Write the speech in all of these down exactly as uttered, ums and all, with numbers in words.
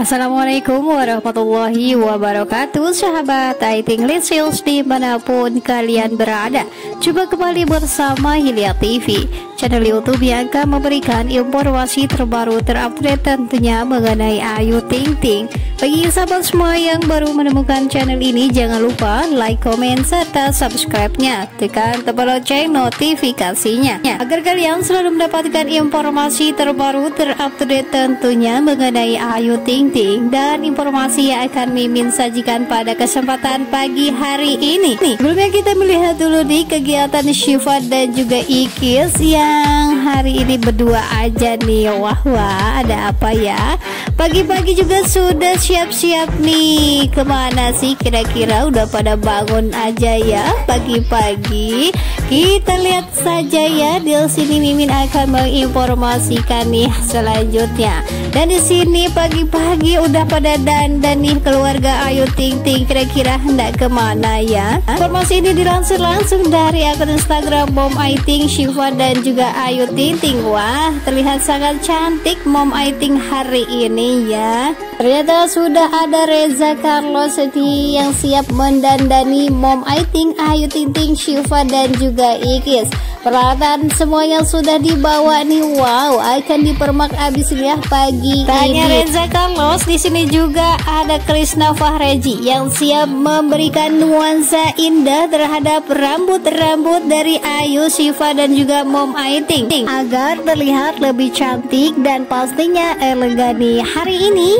Assalamualaikum warahmatullahi wabarakatuh, sahabat Aiting Lichils dimanapun kalian berada. Coba kembali bersama Hilya T V, channel YouTube yang akan memberikan informasi terbaru terupdate tentunya mengenai Ayu Ting Ting. Bagi sahabat semua yang baru menemukan channel ini, jangan lupa like, comment, serta subscribe-nya. Tekan tombol lonceng notifikasinya agar kalian selalu mendapatkan informasi terbaru terupdate tentunya mengenai Ayu Ting Ting dan informasi yang akan mimin sajikan pada kesempatan pagi hari ini. Nih, sebelumnya kita melihat dulu di kegiatan Syifa dan juga Ikis yang hari ini berdua aja nih. Wah wah, ada apa ya? Pagi-pagi juga sudah siap-siap nih. Kemana sih kira-kira? Udah pada bangun aja ya pagi-pagi. Kita lihat saja ya, di sini mimin akan menginformasikan nih selanjutnya. Dan di sini pagi-pagi lagi udah pada dandan nih keluarga Ayu Ting Ting, kira-kira hendak kemana ya? Informasi ini dilansir langsung dari akun Instagram Mom Aiting, Syifa dan juga Ayu Ting Ting. Wah, terlihat sangat cantik Mom Aiting hari ini ya. Ternyata sudah ada Reza Carlos nih yang siap mendandani Mom Aiting, Ayu Ting Ting, Syifa dan juga Ikis. Peralatan semuanya sudah dibawa nih. Wow, akan dipermak abis ya pagi tanya ini. Reza Carlos, di sini juga ada Krishna Fahreji yang siap memberikan nuansa indah terhadap rambut-rambut dari Ayu, Syifa dan juga Mom Aiting agar terlihat lebih cantik dan pastinya elegan nih. Hari ini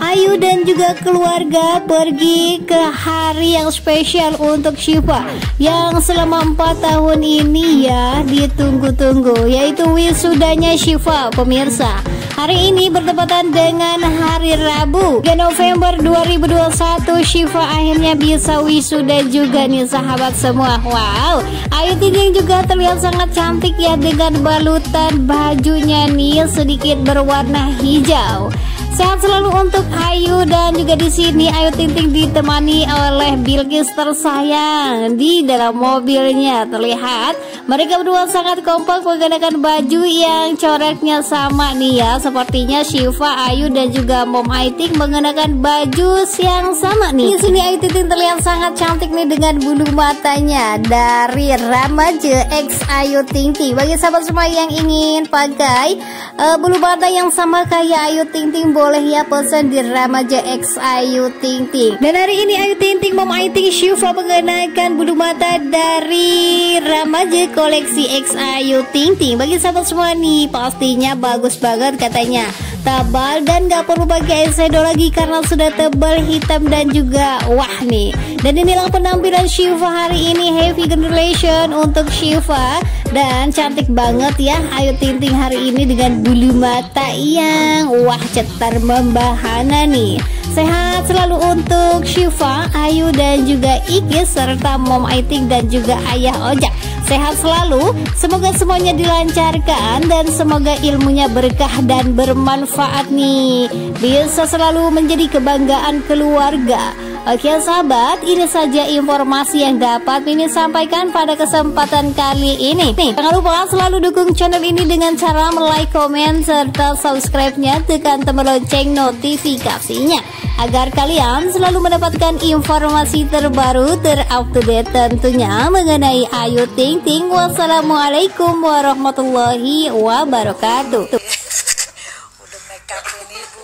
Ayu dan juga keluarga pergi ke hari yang spesial untuk Syifa yang selama empat tahun ini ya ditunggu-tunggu, yaitu wisudanya Syifa. Pemirsa, hari ini bertepatan dengan hari Rabu tiga November dua ribu dua puluh satu. Syifa akhirnya bisa wisuda juga nih sahabat semua. Wow, Ayu Ting Ting juga terlihat sangat cantik ya dengan balutan bajunya nih sedikit berwarna hijau. Sehat selalu untuk Ayu, dan juga di sini Ayu Ting Ting ditemani oleh Bilqis tersayang di dalam mobilnya. Terlihat mereka berdua sangat kompak menggunakan baju yang coraknya sama nih ya. Sepertinya Syifa, Ayu dan juga Mom Aiting menggunakan baju yang sama nih. Di sini Ayu Ting Ting terlihat sangat cantik nih dengan bulu matanya dari Ramai J X Ayu Ting Ting. Bagi sahabat semua yang ingin pakai uh, bulu mata yang sama kayak Ayu Ting Ting, boleh ya pesan di Rama G X Ayu Ting Ting. Dan hari ini Ayu Ting Ting, Mom Aiting, Syifa mengenakan bulu mata dari Rama J koleksi X Ayu Ting Ting. Bagi sahabat semua nih, pastinya bagus banget katanya. Tebal dan gak perlu pakai eyeshadow lagi karena sudah tebal hitam dan juga wah nih. Dan inilah penampilan Syifa hari ini. Heavy congratulations untuk Syifa, dan cantik banget ya Ayu Ting Ting hari ini dengan bulu mata yang wah cetar membahana nih. Sehat selalu untuk Syifa, Ayu dan juga Ikis, serta Mom Aiting dan juga Ayah Ojak. Sehat selalu, semoga semuanya dilancarkan dan semoga ilmunya berkah dan bermanfaat nih. Bisa selalu menjadi kebanggaan keluarga. Oke sahabat, ini saja informasi yang dapat mimin sampaikan pada kesempatan kali ini. Nih, jangan lupa selalu dukung channel ini dengan cara like, komen, serta subscribe-nya. Tekan tombol lonceng notifikasinya agar kalian selalu mendapatkan informasi terbaru terupdate tentunya mengenai Ayu Ting Ting. Wassalamualaikum warahmatullahi wabarakatuh. Udah make up ini Bu.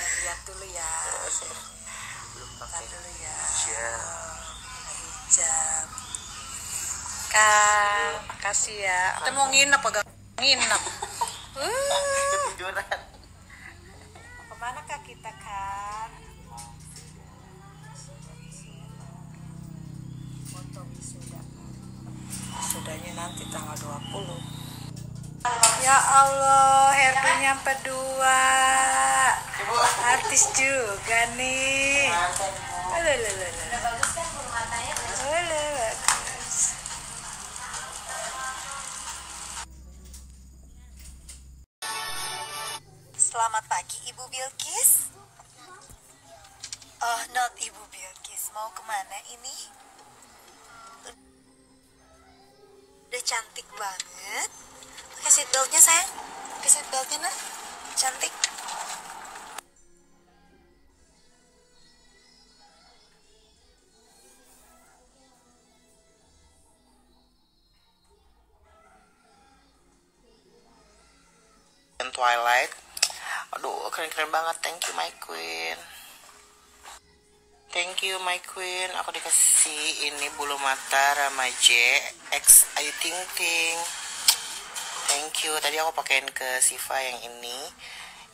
Lihat dulu ya. Bentar dulu ya. Hijab. Kak, makasih ya. Kita mau nginep agak nginep. Tiduran. Mana kak kita kan foto wisuda. Wisudanya nanti tanggal dua puluh. Ya Allah, happy nyampe dua. Artis juga nih. Udah bagus kan bulu matanya? Udah bagus. Selamat pagi Ibu Bilqis. Oh, not Ibu Bilqis. Mau kemana ini? Udah cantik banget. Pakai seatbeltnya sayang. Pakai seatbeltnya nak. Cantik. Twilight. Aduh, keren-keren banget. Thank you my queen. Thank you my queen. Aku dikasih ini bulu mata Ramai J X Ayu Ting Ting. Thank you. Tadi aku pakein ke Syifa yang ini,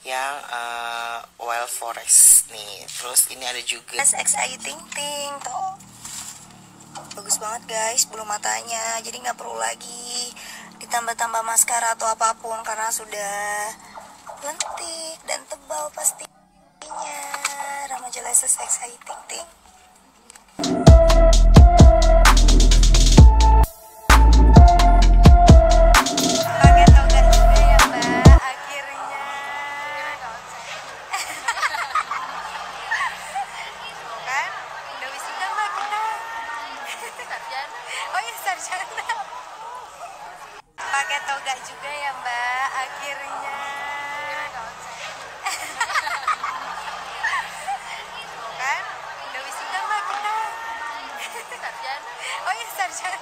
yang uh, Wild Forest nih. Terus ini ada juga X Ayu Ting Ting. Tuh, bagus banget guys bulu matanya. Jadi nggak perlu lagi ditambah-tambah maskara atau apapun karena sudah lentik dan tebal pastinya. Rama jelas X Ayu Ting Ting. Pakai toga juga ya mbak, akhirnya kan udah wisuda mbak kita. Oh ya sarjana.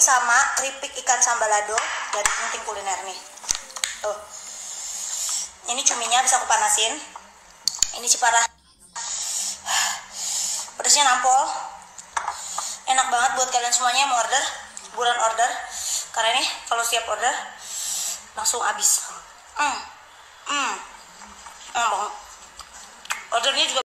Sama keripik ikan sambalado dari Ting Kuliner nih. Tuh. Ini cuminya bisa aku panasin. Ini ciparah. Pedasnya nampol. Enak banget buat kalian semuanya yang mau order, buruan order. Karena ini kalau siap order langsung habis. Hmm. Hmm. Ordernya juga